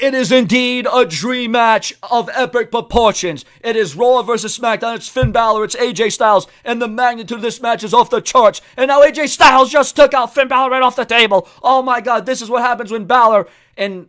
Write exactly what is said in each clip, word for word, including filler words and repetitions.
It is indeed a dream match of epic proportions. It is Raw versus SmackDown. It's Finn Balor. It's A J Styles. And the magnitude of this match is off the charts. And now A J Styles just took out Finn Balor right off the table. Oh my God, this is what happens when Balor and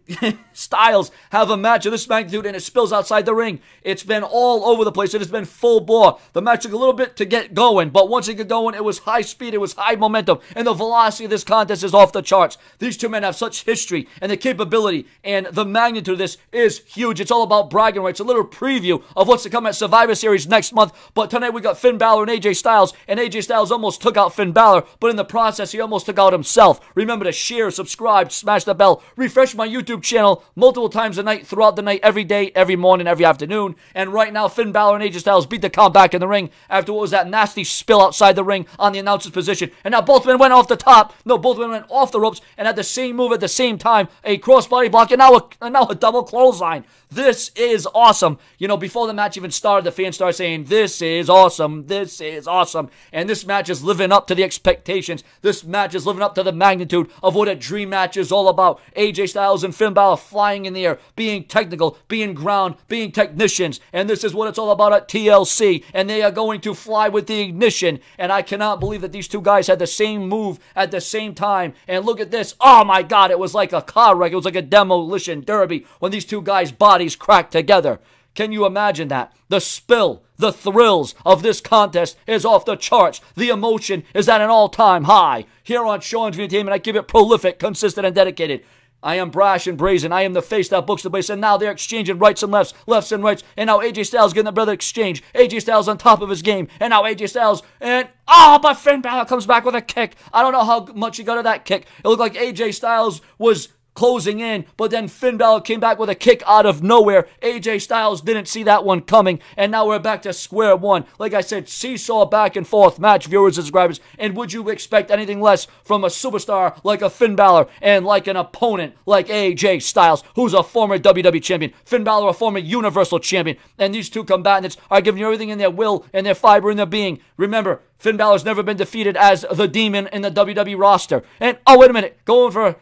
Styles have a match of this magnitude and it spills outside the ring. It's been all over the place. It has been full bore. The match took a little bit to get going, but once it got going, it was high speed. It was high momentum. And the velocity of this contest is off the charts. These two men have such history and the capability and the match. Magnitude of this is huge. It's all about bragging rights. A little preview of what's to come at Survivor Series next month. But tonight we got Finn Balor and A J Styles. And A J Styles almost took out Finn Balor, but in the process, he almost took out himself. Remember to share, subscribe, smash the bell, refresh my YouTube channel multiple times a night, throughout the night, every day, every morning, every afternoon. And right now, Finn Balor and A J Styles beat the count back in the ring after what was that nasty spill outside the ring on the announcer's position. And now both men went off the top. No, both men went off the ropes and had the same move at the same time, a crossbody block, and now a And now a double clothesline. This is awesome. You know, before the match even started, the fans started saying, this is awesome. This is awesome. And this match is living up to the expectations. This match is living up to the magnitude of what a dream match is all about. A J Styles and Finn Balor flying in the air, being technical, being ground, being technicians. And this is what it's all about at T L C. And they are going to fly with the ignition. And I cannot believe that these two guys had the same move at the same time. And look at this. Oh my God, it was like a car wreck. It was like a demolition derby when these two guys' bodies cracked together. Can you imagine that? The spill, the thrills of this contest is off the charts. The emotion is at an all-time high. Here on SeanzViewEnt, I keep it prolific, consistent, and dedicated. I am Brash and Brazen. I am the face that books the base. And now they're exchanging rights and lefts, lefts and rights. And now A J Styles getting the brother exchange. A J Styles on top of his game. And now A J Styles and... Oh, but Finn Balor comes back with a kick. I don't know how much he got of that kick. It looked like A J Styles was... closing in, but then Finn Balor came back with a kick out of nowhere. A J Styles didn't see that one coming, and now we're back to square one. Like I said, seesaw back and forth match, viewers and subscribers, and would you expect anything less from a superstar like a Finn Balor and like an opponent like A J Styles, who's a former W W E Champion, Finn Balor a former Universal Champion, and these two combatants are giving you everything in their will and their fiber and their being. Remember, Finn Balor's never been defeated as the demon in the W W E roster. And, oh, wait a minute, going for...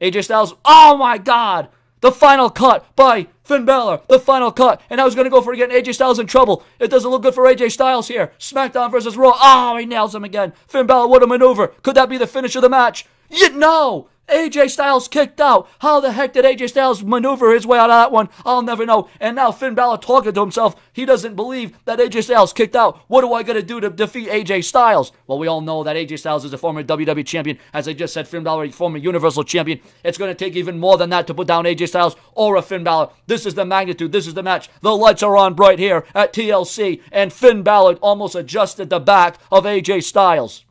A J Styles, oh my God, the final cut by Finn Balor, the final cut, and I was going to go for it again. A J Styles in trouble. It doesn't look good for A J Styles here. SmackDown versus Raw, oh, he nails him again. Finn Balor, what a maneuver. Could that be the finish of the match? You know, A J Styles kicked out. How the heck did A J Styles maneuver his way out of that one? I'll never know. And now Finn Balor talking to himself. He doesn't believe that A J Styles kicked out. What do I got to do to defeat A J Styles? Well, we all know that A J Styles is a former W W E Champion. As I just said, Finn Balor, a former Universal Champion. It's going to take even more than that to put down A J Styles or a Finn Balor. This is the magnitude. This is the match. The lights are on bright here at T L C. And Finn Balor almost adjusted the back of A J Styles.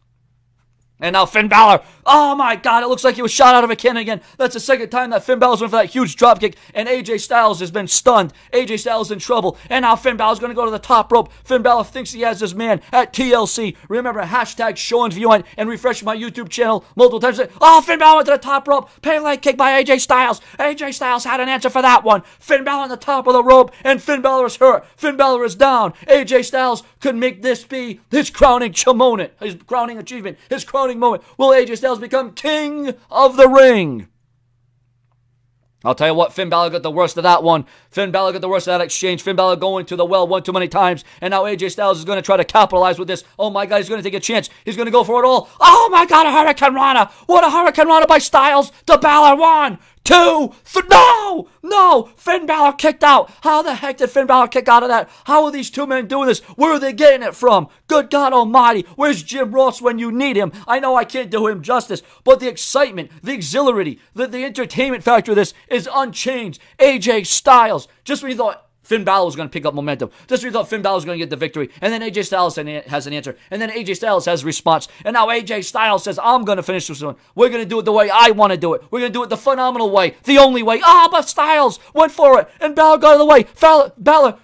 And now Finn Balor, oh my God, it looks like he was shot out of a cannon again. That's the second time that Finn Balor's went for that huge dropkick, and A J Styles has been stunned. A J Styles in trouble, and now Finn Balor's going to go to the top rope. Finn Balor thinks he has his man at T L C. Remember, hashtag SeanzViewEnt and refresh my YouTube channel multiple times. Oh, Finn Balor went to the top rope, pale leg kick by A J Styles. A J Styles had an answer for that one. Finn Balor on the top of the rope, and Finn Balor is hurt. Finn Balor is down. A J Styles could make this be his crowning moment, his crowning achievement, his crowning moment. Will A J Styles become king of the ring? I'll tell you what, Finn Balor got the worst of that one. Finn Balor got the worst of that exchange. Finn Balor going to the well one too many times. And now A J Styles is going to try to capitalize with this. Oh my God, he's going to take a chance. He's going to go for it all. Oh my God, a Hurricane Rana. What a Hurricane Rana by Styles to Balor. One, two, three. No! No! Finn Balor kicked out. How the heck did Finn Balor kick out of that? How are these two men doing this? Where are they getting it from? Good God almighty. Where's Jim Ross when you need him? I know I can't do him justice, but the excitement, the exhilarity, the, the entertainment factor of this is unchanged. A J Styles, just when you thought Finn Balor was going to pick up momentum, just when you thought Finn Balor was going to get the victory, and then A J Styles has an answer, and then A J Styles has a response, and now A J Styles says, I'm going to finish this one. We're going to do it the way I want to do it. We're going to do it the phenomenal way, the only way. Ah, oh, but Styles went for it, and Balor got out of the way. Balor, Balor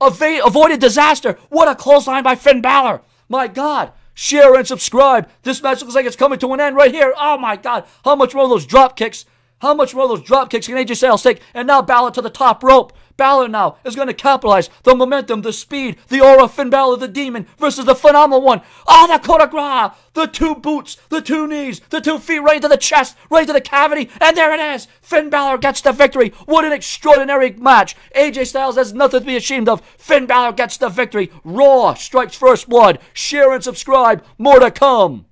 avoided disaster. What a clothesline by Finn Balor. My God. Share and subscribe. This match looks like it's coming to an end right here. Oh, my God. How much more of those drop kicks? How much more of those drop kicks can A J Styles take? And now Bálor to the top rope. Bálor now is going to capitalize the momentum, the speed, the aura of Finn Bálor, the demon, versus the phenomenal one. Ah, oh, the coup de grace! The two boots, the two knees, the two feet right to the chest, right to the cavity, and there it is! Finn Bálor gets the victory. What an extraordinary match. A J Styles has nothing to be ashamed of. Finn Bálor gets the victory. Raw strikes first blood. Share and subscribe. More to come.